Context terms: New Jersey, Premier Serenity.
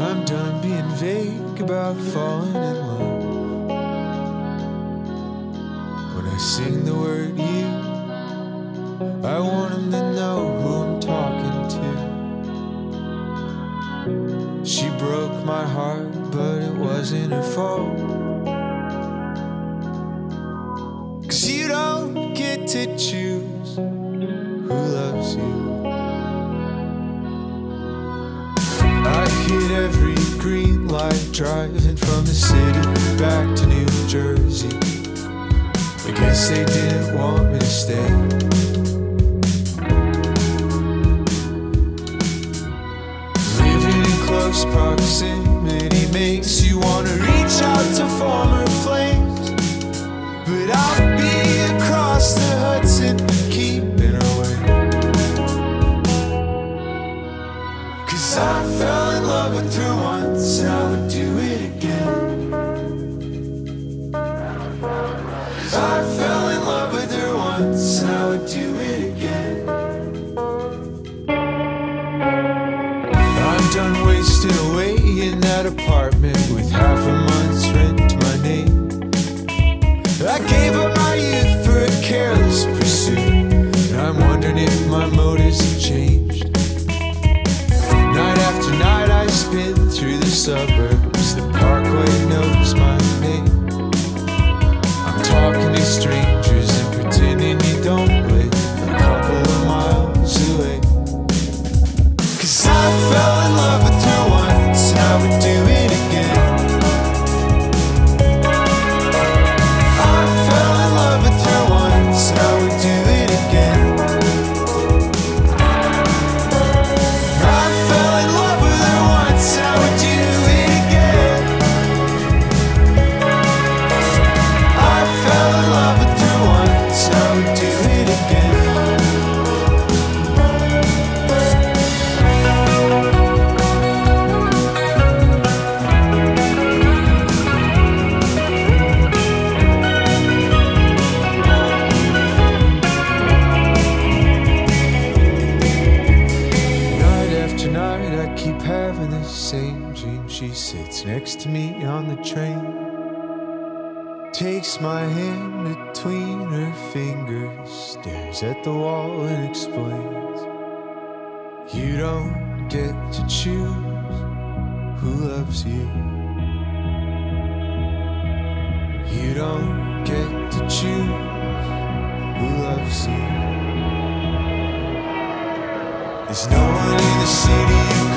I'm done being vague about falling in love. When I sing the word you, I want them to know who I'm talking to. She broke my heart, but it wasn't her fault. 'Cause you don't get to choose who loves you. I hit every green light driving from the city back to New Jersey. I guess they didn't want me to stay. Living in close proximity makes you want to reach out to former flames, but I'll be across the Hudson keeping her away. 'Cause I fell in love with her once and I would do it again. I fell in love with her once and I would do it again. I'm done wasting away in that apartment with half a month's rent to my name. I gave up my youth for a careless pursuit, and I'm wondering if my motives have changed. Night after night I spin through the suburbs, the parkway knows my name. Talking to strangers and pretending they don't live a couple of miles away. 'Cause I fell in love with her once and I would do it again. I fell in love with her once and I would do it again. I fell in love with her once and I would do it again. I fell in love with her once, and I would do it again. Night after night, I keep having the same dream. She sits next to me on the train, takes my hand between her fingers, stares at the wall and explains, you don't get to choose who loves you. You don't get to choose who loves you. There's no one in the city